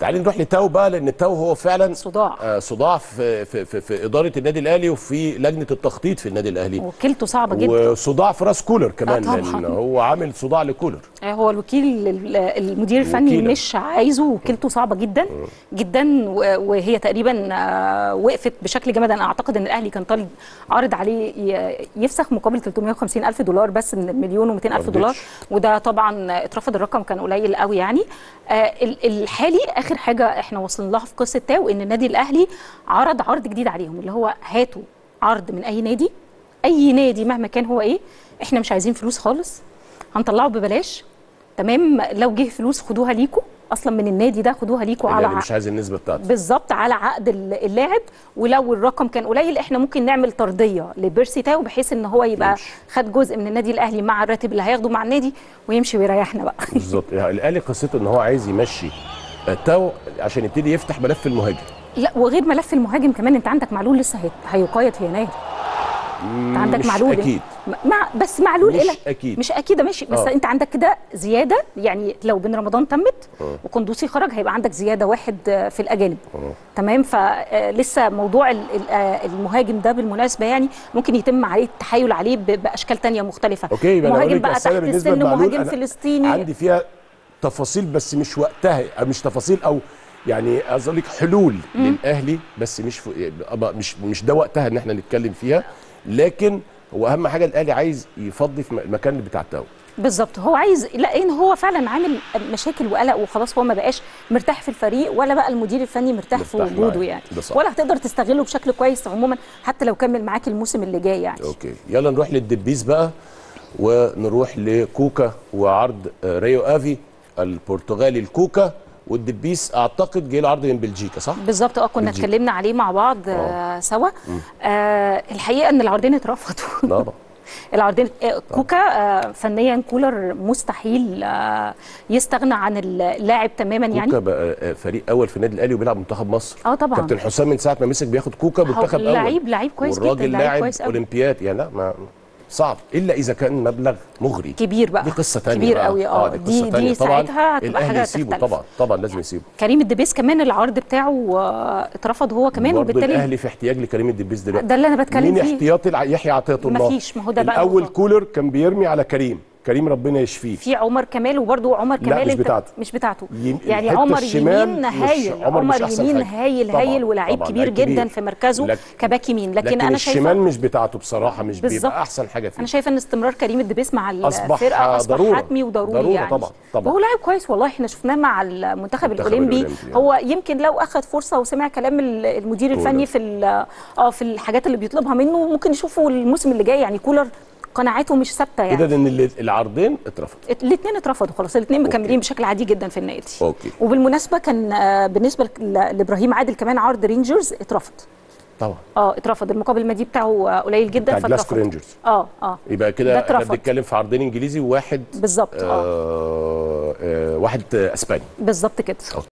تعالي نروح لتاو بقى، لان تاو هو فعلا صداع في اداره النادي الاهلي وفي لجنه التخطيط في النادي الاهلي، وكيلته صعبه جدا، وصداع في راس كولر كمان لان هو عامل صداع لكولر، هو الوكيل المدير الفني مش عايزه، وكيلته صعبه جدا جدا، وهي تقريبا وقفت بشكل جامد. انا اعتقد ان الاهلي كان طالب عارض عليه يفسخ مقابل 350,000 دولار بس من مليون و200,000 دولار، وده طبعا اترفض، الرقم كان قليل قوي يعني. الحالي اخر حاجه احنا وصلنا لها في قصه تاو ان النادي الاهلي عرض جديد عليهم، اللي هو هاتوا عرض من اي نادي مهما كان هو ايه، احنا مش عايزين فلوس خالص، هنطلعه ببلاش تمام، لو جه فلوس خدوها ليكوا اصلا من النادي ده، خدوها ليكوا على مش عايز النسبه بتاعته بالظبط على عقد اللاعب، ولو الرقم كان قليل احنا ممكن نعمل طرديه لبيرسي تاو بحيث ان هو يبقى خد جزء من النادي الاهلي مع الراتب اللي هياخده مع النادي ويمشي ويريحنا بقى بالظبط. الاهلي قصته ان هو عايز يمشي تاو عشان يبتدي يفتح ملف المهاجم، لا وغير ملف المهاجم كمان انت عندك معلول لسه هيقيد في يناير، انت عندك معلول اكيد بس معلول مش اكيد ماشي، بس انت عندك كده زياده يعني، لو بين رمضان تمت وقندوسي خرج هيبقى عندك زياده واحد في الاجانب تمام. فلسه موضوع المهاجم ده بالمناسبه يعني ممكن يتم عليه التحايل عليه باشكال ثانيه مختلفه. اوكي مهاجم بقى تحت السن، مهاجم فلسطيني، عندي فيها تفاصيل بس مش وقتها، مش تفاصيل او يعني عايز اقول لك حلول للاهلي، بس مش ده وقتها ان احنا نتكلم فيها، لكن هو اهم حاجه الاهلي عايز يفضي في المكان بتاع التاو بالظبط. هو عايز، لان هو فعلا عامل مشاكل وقلق، وخلاص هو ما بقاش مرتاح في الفريق، ولا بقى المدير الفني مرتاح في وجوده يعني، ولا هتقدر تستغله بشكل كويس عموما حتى لو كمل معاك الموسم اللي جاي يعني. اوكي يلا نروح للدبيس بقى، ونروح لكوكا وعرض ريو افي البرتغالي لكوكا، والدبيس اعتقد جه له عرض من بلجيكا صح؟ بالظبط كنا اتكلمنا عليه مع بعض سوا. الحقيقه ان العرضين اترفضوا العرضين. كوكا فنيا كولر مستحيل يستغنى عن اللاعب تماما يعني. كوكا بقى فريق اول في النادي الاهلي وبيلعب منتخب مصر، طبعا كابتن حسام من ساعه ما مسك بياخد كوكا منتخب اول، لعيب كويس جدا، والراجل لاعب اولمبياد يعني، لا ما صعب الا اذا كان مبلغ مغري كبير بقى، دي قصه ثانيه كبير قوي. دي ساعتها هتبقى حاجه تختلف. طبعا لازم يسيبه. كريم الدبيس كمان العرض بتاعه اترفض هو كمان، وبالتالي الاهلي في احتياج لكريم الدبيس دلوقتي، ده اللي انا بتكلم فيه. مين احتياطي؟ يحيى عطيه الله، مفيش. ما هو ده بقى الاول كولر كان بيرمي على كريم ربنا يشفيه، في عمر كمال، وبرده عمر كمال مش بتاعته يعني. عمر يمين هايل، عمر يمين هايل ولاعيب كبير جدا في مركزه كباك يمين، لكن انا شايفه الشمال مش بتاعته بصراحه، مش بيبقى احسن حاجه فيه. انا شايفه ان استمرار كريم الدبيس مع الفرقه اصبح حتمي وضروري يعني. طبعا هو لاعب كويس والله، احنا شفناه مع المنتخب الاولمبي يعني. هو يمكن لو اخذ فرصه وسمع كلام المدير الفني في الحاجات اللي بيطلبها منه ممكن يشوفه الموسم اللي جاي يعني. كولر قناعته مش ثابته يعني. اذا ان العرضين اترفضوا، الاثنين اترفضوا خلاص، الاثنين مكملين بشكل عادي جدا في النادي. وبالمناسبه كان بالنسبه لابراهيم عادل كمان عرض رينجرز اترفض طبعا. اترفض، المقابل المادي بتاعه قليل جدا، بتاع جلاسكو رينجرز. يبقى كده احنا بنتكلم في عرضين انجليزي وواحد بالظبط، واحد اسباني بالظبط كده.